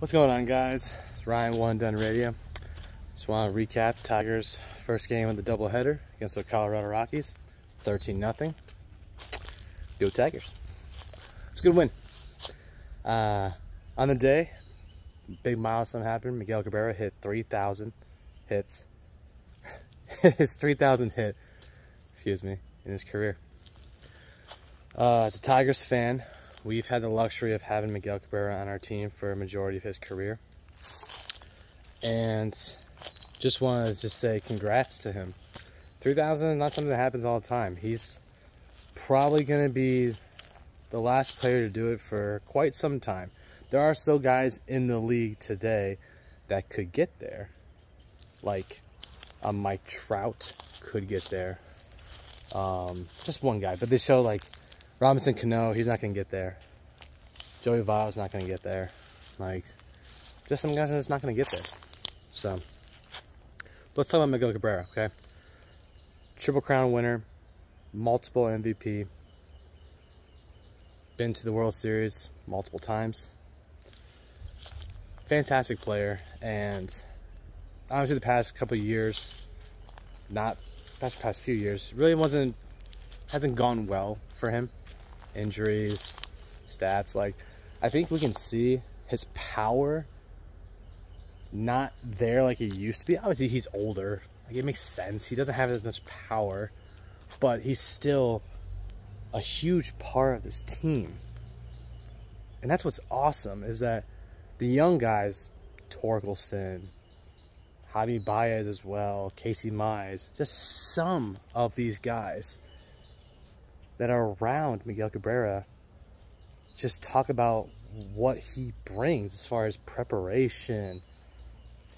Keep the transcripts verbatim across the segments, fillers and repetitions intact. What's going on, guys? It's Ryan One Dunne Radio. Just want to recap Tigers' first game of the doubleheader against the Colorado Rockies, thirteen nothing. Go Tigers! It's a good win. Uh, on the day, big milestone happened. Miguel Cabrera hit three thousand hits. His three thousandth hit, excuse me, in his career. Uh, as a Tigers fan, we've had the luxury of having Miguel Cabrera on our team for a majority of his career. And just want to just say congrats to him. three thousand, not something that happens all the time. He's probably going to be the last player to do it for quite some time. There are still guys in the league today that could get there. Like a Mike Trout could get there. Um, just one guy. But they show like Robinson Cano, he's not going to get there. Joey Vaughn's not going to get there. Like, just some guys are just not going to get there. So, let's talk about Miguel Cabrera, okay? Triple Crown winner, multiple M V P, been to the World Series multiple times. Fantastic player, and obviously the past couple of years, not past past few years, really wasn't hasn't gone well for him. Injuries, stats, like, I think we can see his power not there like he used to be. Obviously, he's older. Like, it makes sense. He doesn't have as much power, but he's still a huge part of this team. And that's what's awesome, is that the young guys, Torkelson, Javi Baez as well, Casey Mize, just some of these guys that are around Miguel Cabrera just talk about what he brings as far as preparation,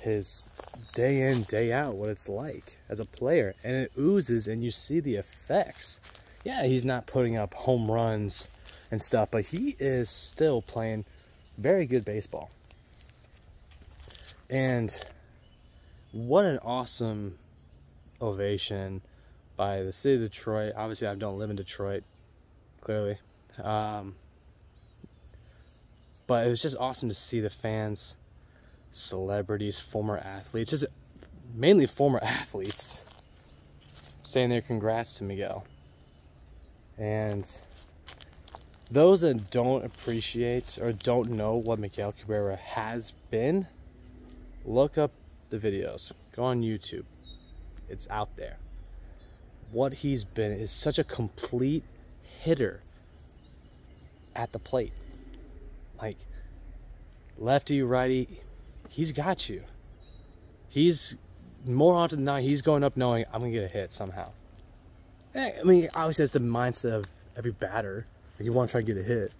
his day in, day out, what it's like as a player. And it oozes, and you see the effects. Yeah, he's not putting up home runs and stuff, but he is still playing very good baseball. And what an awesome ovation by the city of Detroit. Obviously, I don't live in Detroit, clearly. Um, but it was just awesome to see the fans, celebrities, former athletes, just mainly former athletes, saying their congrats to Miguel. And those that don't appreciate or don't know what Miguel Cabrera has been, look up the videos. Go on YouTube. It's out there. What he's been is such a complete hitter at the plate. Like, lefty, righty, he's got you. He's, more often than not, he's going up knowing, I'm going to get a hit somehow. I mean, obviously that's the mindset of every batter. Like, you want to try to get a hit.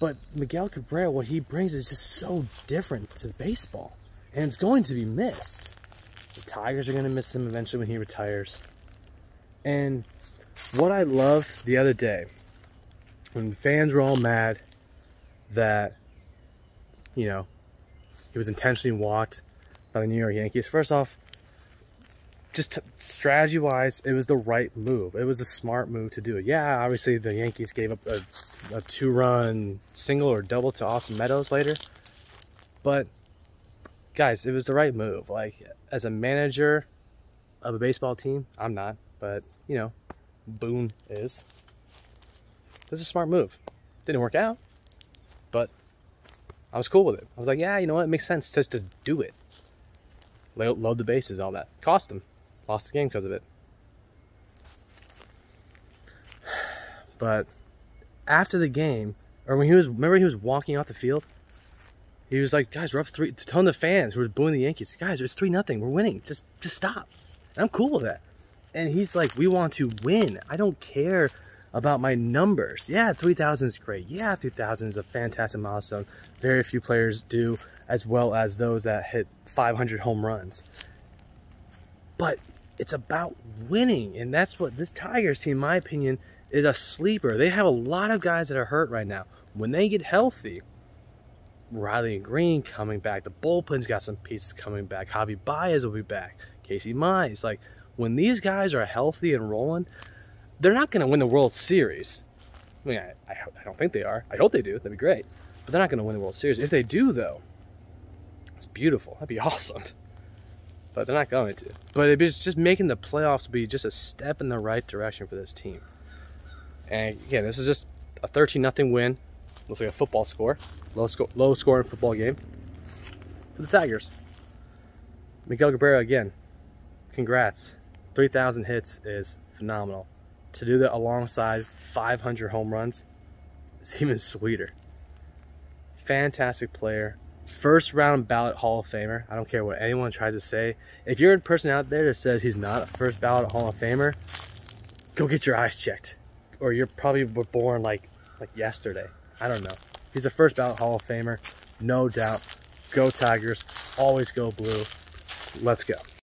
But Miguel Cabrera, what he brings is just so different to baseball. And it's going to be missed. The Tigers are going to miss him eventually when he retires. And what I loved the other day, when fans were all mad that, you know, he was intentionally walked by the New York Yankees. First off, just strategy-wise, it was the right move. It was a smart move to do it. Yeah, obviously the Yankees gave up a, a two-run single or double to Austin Meadows later. But, guys, it was the right move. Like, as a manager of a baseball team, I'm not, but, you know, Boone is. This is a smart move. Didn't work out, but I was cool with it. I was like, yeah, you know what? It makes sense just to do it. Load the bases, all that. Cost them. Lost the game because of it. But after the game, or when he was, remember he was walking off the field? He was like, guys, we're up three, telling the fans who were booing the Yankees, guys, it's three nothing. We're winning. Just, just stop. And I'm cool with that. And he's like, we want to win. I don't care about my numbers. Yeah, three thousand is great. Yeah, three thousand is a fantastic milestone. Very few players do, as well as those that hit five hundred home runs. But it's about winning, and that's what this Tigers team, in my opinion, is a sleeper. They have a lot of guys that are hurt right now. When they get healthy, Riley and Green coming back. The bullpen's got some pieces coming back. Javi Baez will be back. Casey Mize. Like, when these guys are healthy and rolling, they're not going to win the World Series. I mean, I, I don't think they are. I hope they do. That'd be great. But they're not going to win the World Series. If they do, though, it's beautiful. That'd be awesome. But they're not going to. But it'd be just, just making the playoffs would be just a step in the right direction for this team. And again, this is just a thirteen nothing win. Looks like a football score. Low score, low scoring football game for the Tigers. Miguel Cabrera, again, congrats. three thousand hits is phenomenal. To do that alongside five hundred home runs is even sweeter. Fantastic player. First round ballot Hall of Famer. I don't care what anyone tries to say. If you're a person out there that says he's not a first ballot Hall of Famer, go get your eyes checked. Or you're probably born like, like yesterday. I don't know. He's a first ballot Hall of Famer, no doubt. Go Tigers. Always go blue. Let's go.